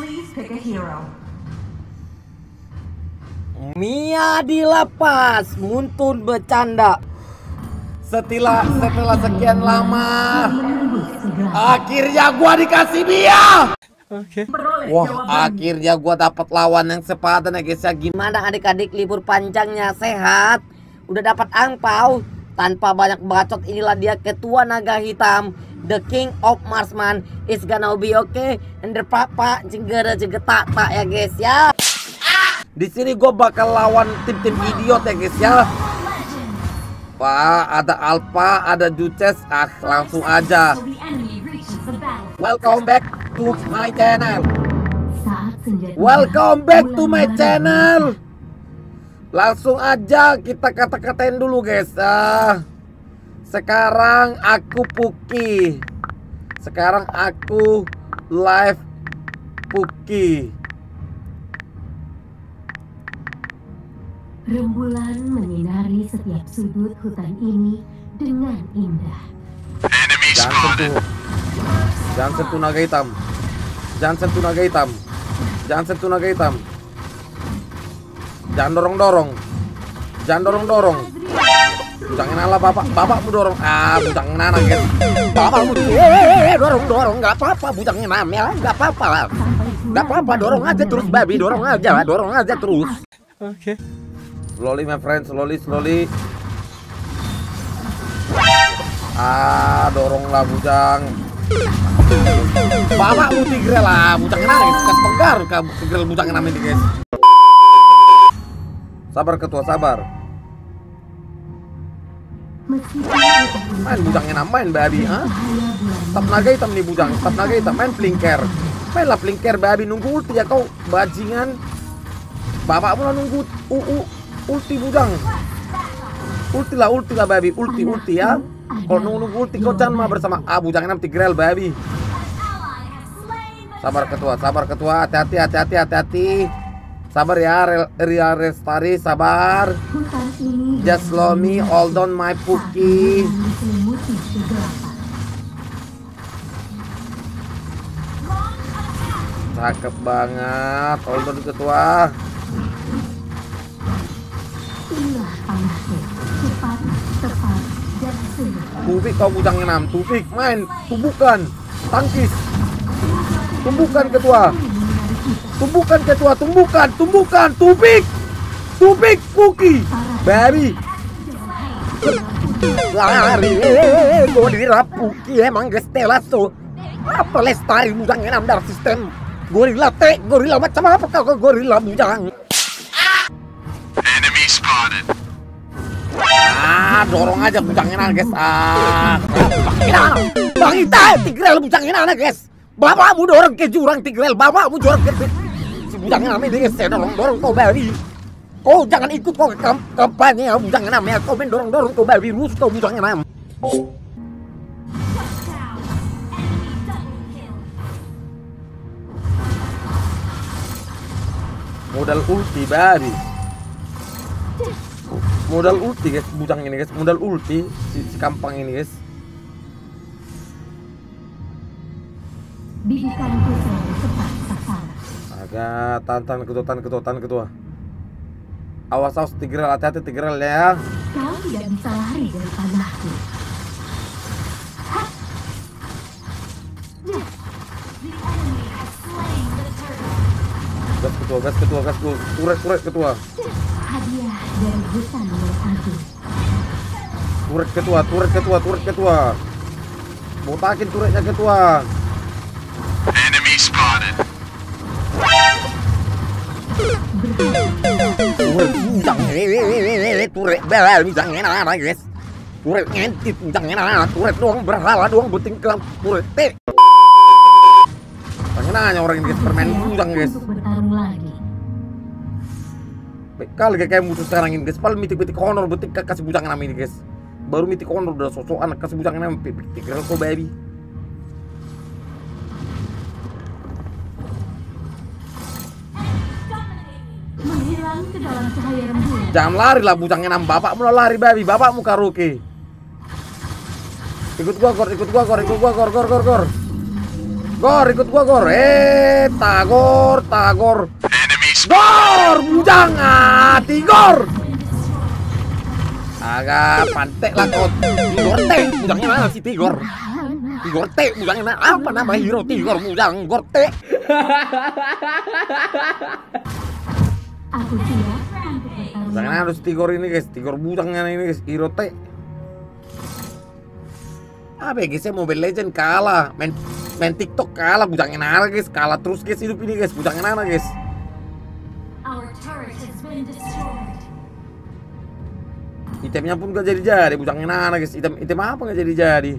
Please pick a hero. Mia dilepas, Muntun bercanda. Setelah sekian lama, akhirnya gua dikasih Mia. Oke. Wah, akhirnya gua dapat lawan yang sepadan ya guys ya. Gimana adik-adik libur panjangnya, sehat? Udah dapat angpau? Tanpa banyak bacot, inilah dia ketua naga hitam, the king of marksman. It's gonna be okay. And the papa jegera-jegetak ya guys ya. Di sini gue bakal lawan tim-tim idiot ya guys ya. Wah, ada Alpha, ada Duchess. Ah, langsung aja. Welcome back to my channel. Welcome back to my channel. Langsung aja kita kata-katain dulu guys. Sekarang aku Puki. Sekarang aku live Puki. Rembulan menyinari setiap sudut hutan ini dengan indah. Jangan sentuh naga hitam. Jangan sentuh naga hitam. Jangan sentuh naga hitam. Jangan dorong-dorong. Jangan dorong-dorong. Jangan ala bapak. Bapakmu dorong. Ah, bujang nana guys. Bapakmu dorong-dorong. Gak apa-apa, bujang nana ya. Gak apa-apa lah. Gak apa-apa, dorong aja terus babi. Dorong aja lah, dorong aja terus. Oke. Slowly my friend, slowly. Ah, doronglah bujang. Bapakmu tigrel lah, bujang nang guys, kas pegar kamu tigrel bujang nang ini guys. Sabar ketua, sabar. Main bujangnya nang main babi, ha? Tap naga hitam nih bujang, tap naga hitam, main plingker. Mainlah plingker babi, nunggu ulti ya kau bajingan. Bapakmu lah nunggu ulti bujang. Ulti lah babi, ulti ya. Kalau nunggu ulti kau jangan mah bersama abu, jangan nanti grel babi. Sabar ketua, hati-hati. Sabar ya, Ria Restari, sabar. Just slow me, hold on my Puki. Cakep banget, hold on ketua. Tufik kau bujang enam, Tufik main tumbukan, tangkis, tumbukan ketua, tumbukan, Tufik Puki, baby, lari, gorila Puki emang gestelas tuh, apa Lestari bujang enam dari sistem, gorila macam apa kau gorila bujang? Dorong aja bujangin anak guys. Bang Ita tigrel bujangin anak guys. Bapakmu dorong ke jurang tigrel. Bapakmu dorong ke bujangin anak guys. Dorong kau babi. Kau jangan ikut kau kampanye bujangin anak ya. Kau main dorong kau babi rusuh kau bujangin anak. Modal ulti guys, bujang ini guys, modal ulti si kampang ini guys. Agak tantan ketua. Awas tigrel, hati-hati tigrel ya. Kau tidak bisa lari dari panahku. Gas ketua. Kuret ketua. Turret ketua. Botakin turretnya ketua. Enemy spotted. Turret berhala bujang enak guys. Turret ngentit bujang enak. Turret doang berhala doang penting kelam turret. Pengen nanya orang ini permen bujang guys. Kali kayak musuh sekarang ini guys, paling mitik honor betik kasih bujang nama ini guys. Baru mitik honor udah sosok anak kasih bujang nama tigrel kok baby. Menghilang ke dalam cahaya rembulan. Jangan lari lah bujangnya nama bapakmu lah lari baby, bapakmu karaoke. Ikut gua gor. Gor, ikut gua gor. Tagor, tagor. Gor, bujang hati gor. Agak pantek lah kau. Tigor te, bujangnya mana sih tigor? Tigor te, bujangnya mana? Apa nama hero tigor bujang gor te? Bujangnya harus tigor ini guys, tigor bujangnya ini guys, hero te. Apa guys, MobileLegend kalah, main TikTok kalah, bujangnya naga guys, kalah terus guys hidup ini guys, bujangnya naga guys. Itemnya pun gak jadi-jadi, bujangnya naga guys, item apa gak jadi-jadi?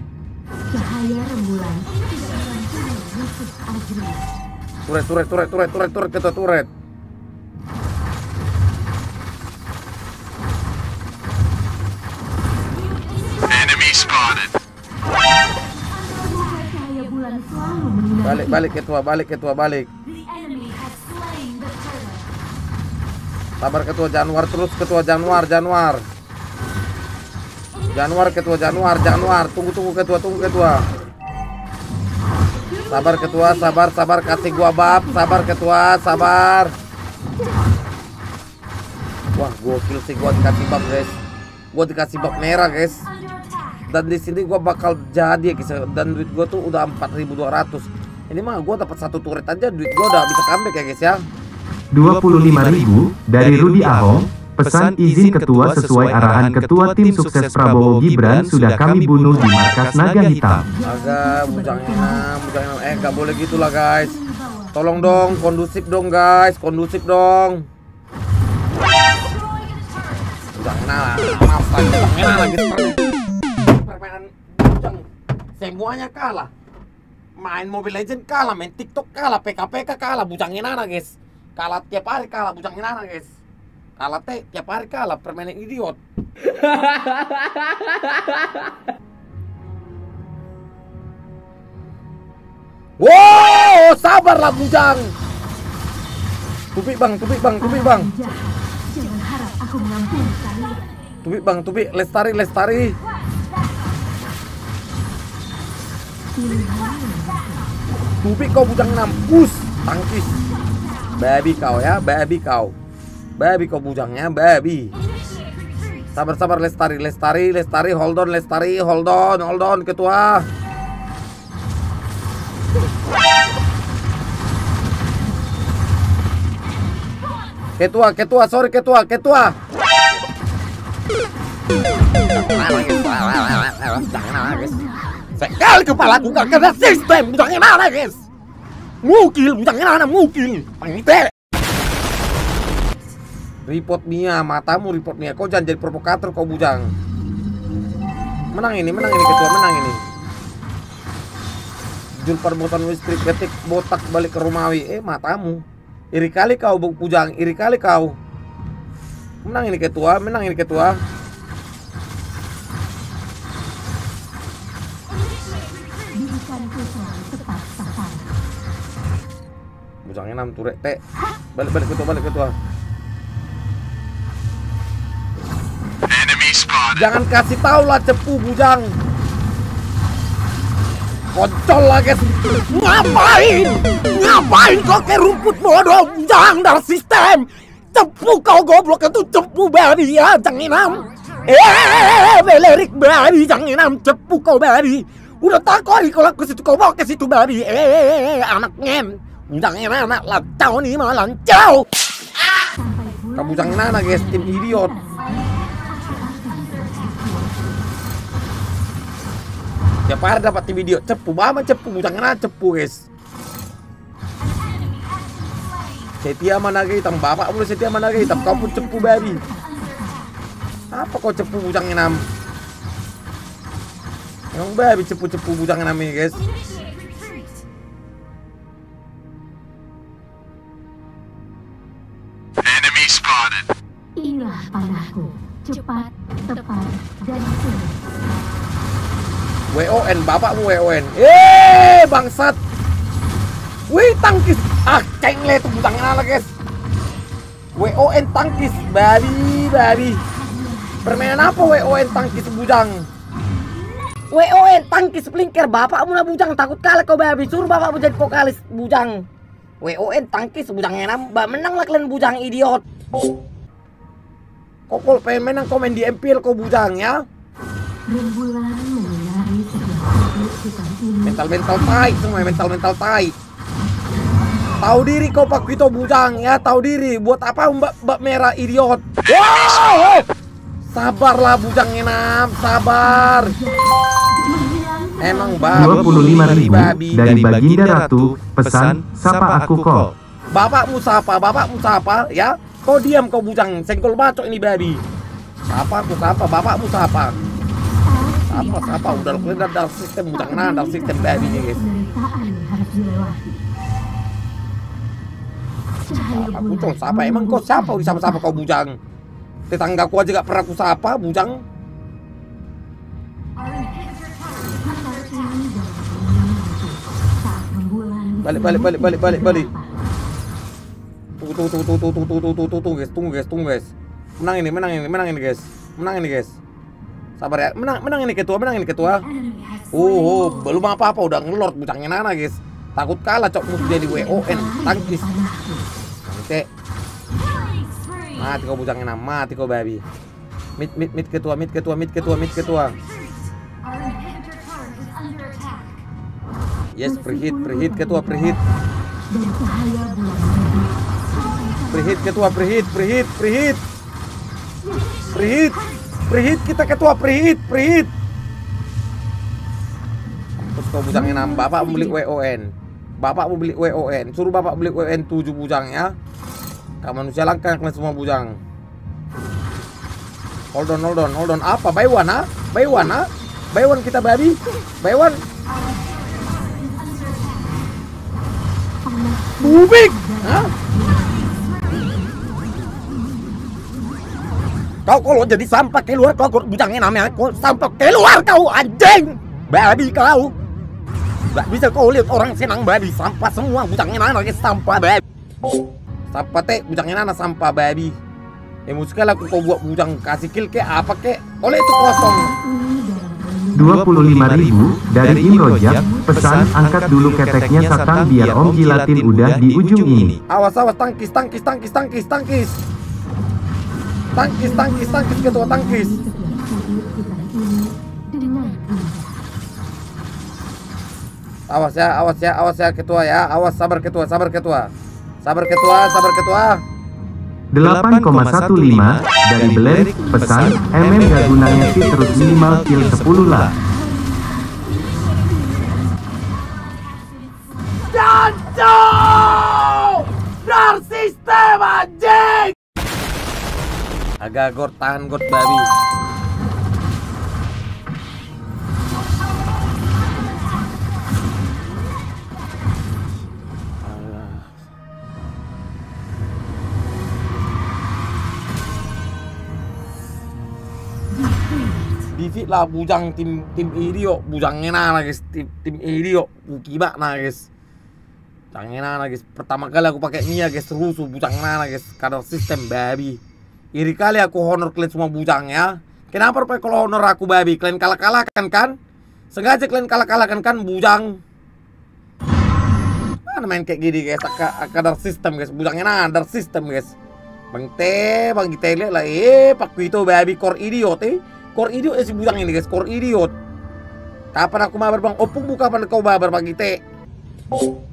Turet ketua turet. Balik ketua, balik. Sabar ketua, Januar terus ketua, Januar ketua, Januar. Tunggu ketua. Sabar ketua, sabar kasih gua bab, sabar ketua, sabar. Wah, gokil sih gua dikasih bab, guys. Gua dikasih bab merah, guys. Dan di sini gua bakal jadi guys, dan duit gua tuh udah 4.200. Ini mah gua dapat satu turret aja duit gua udah bisa comeback ya guys ya. 25.000 dari Rudy Ahong. Pesan izin ketua sesuai arahan ketua tim sukses Prabowo Gibran sudah kami bunuh di markas Naga Hitam. Agak bujang enam. Gak boleh gitulah guys. Tolong dong, kondusif dong guys, kondusif dong. Bujang enam, lagi. Semuanya kalah, main MobileLegend kalah, main TikTok kalah, PKPK kalah, bujangnya naga guys, kalah tiap hari kalah, bujangnya naga guys, kalah tiap hari kalah, permainan idiot. Wow, sabarlah bujang. Tupik bang. Tupik bang, lestari. Tupik kau bujang 6, push tangkis. Babi kau bujangnya babi. Sabar lestari, hold on ketua. Ketua, sorry ketua. Sekali kepala gua gak kena sistem, bujangnya mana guys? Mukil, pengite. Report Mia, matamu report Mia. Kau jangan jadi provokator kau bujang. Menang ini ketua, menang ini. Jul perbuatan listrik ketik botak balik ke Romawi. Matamu. Iri kali kau bujang, iri kali kau. Menang ini ketua. Bujangnya 6 turek T. Balik ketua. Jangan kasih tahu lah cepu bujang. Kocol lah guys. Ngapain kau kayak rumput bodoh bujang dari sistem. Cepu kau goblok itu cepu bari ya jangin 6. Belerik bari jangin 6 cepu kau bari. Udah takut kalau ke situ kau bawa ke situ bari. Anak ngem. Bujangnya anak lancau nih malah lancau. Kamu bujangin anak guys, tim idiot. Tiap hari dapat tim idiot, cepu bujangin anak cepu guys. Setia mana naga hitam, bapak udah setia mana naga hitam, kau pun cepu babi. Apa kau cepu bujangin anak? Emang babi cepu bujangin anak ini guys. Inilah panahku, cepat, tepat, dan sulit. WON, bapakmu WON. Bangsat. Wih, tangkis. Cengle itu bujangnya naga guys. WON tangkis, babi. Permainan apa WON tangkis bujang? WON tangkis pelingker, bapakmu lah bujang, takut kalah kau babi, suruh bapakmu jadi vokalis bujang. WON tangkis bujangnya nambah, menang lah kalian bujang idiot. Kok kalau pengen menang komen di MPL kau bujang ya. Mental-mental tai semua, mental-mental tai. Tahu diri kau Pak Kito bujang ya, tahu diri. Buat apa mbak merah idiot? Wow! Sabarlah bujang enam, sabar. Emang babi 25.000 dari Baginda Ratu, pesan sapa aku kok. Bapakmu sapa ya. Kau diam kau bujang, sengkol bacok ini babi. Sapa aku sapa, bapakmu sapa. Sapa udah keluar dari sistem bujang nandar sistem babi ini guys. Aku tuh sapa, emang kau sapa udah sapa-sapa kau bujang. Tetanggaku aja gak pernah aku sapa bujang. Balik. Tunggu guys, tunggu guys. Menang ini guys. Sabar ya. Menang ini ketua. Belum apa-apa udah ngelord bujangnya Nana guys. Takut kalah cok musuh jadi WON tangkis. Oke. Mati kau bujangnya Nana, mati kau babi. Mid ketua. Yes, preheat ketua. Preheat kita ketua preheat. Terus kau bujangnya nambah, bapak mau beli WON. Suruh bapak beli WON 7 bujang ya. Kamu manusia langka kalian semua bujang. Hold on. Apa Baywana? Baywan kita babi. Baywan. Bubik. Kau kalau jadi sampah keluar kau bujangnya namanya kau sampah keluar kau anjing babi kau. Gak bisa kau lihat orang senang babi sampah semua bujangnya nana sampah babi. Sampah teh bujangnya nana sampah babi. Musikal aku kau buat bujang kasih kill ke apa ke? Oleh itu kosong. 25.000 dari Imrojak, pesan angkat dulu keteknya satang biar Om Jilatin udah di ujung ini. Awas tangkis. Tangkis ketua tangkis. Awas ya ketua ya. Awas sabar ketua. 8,15 dari Blerik, pesan gak gunanya sih terus minimal kill 10 lah. Jancu! Dar sistem anjing! Agak gor, tahan gor babi. Defeat lah bujang tim idiot, bujangnya Nana guys, tim idiot, bukiba Nana guys. Bujangnya Nana guys, pertama kali aku pakai Mia guys, rusuh bujang Nana guys, kadar sistem babi. Iri kali aku honor kalian semua bujang ya. Kenapa rupanya kalau honor aku babi? Kalian kalah-kalahkan kan? Sengaja kalian kalah-kalahkan kan bujang. Mana main kayak gini guys, kadar sistem guys, bujangnya nadar sistem guys. Bang kita lihat lah, Pak Kuito babi kor idiot Kor idiot si bujang ini guys, kor idiot. Kapan aku mabar bang? Opung buka kapan kau mabar bang kita?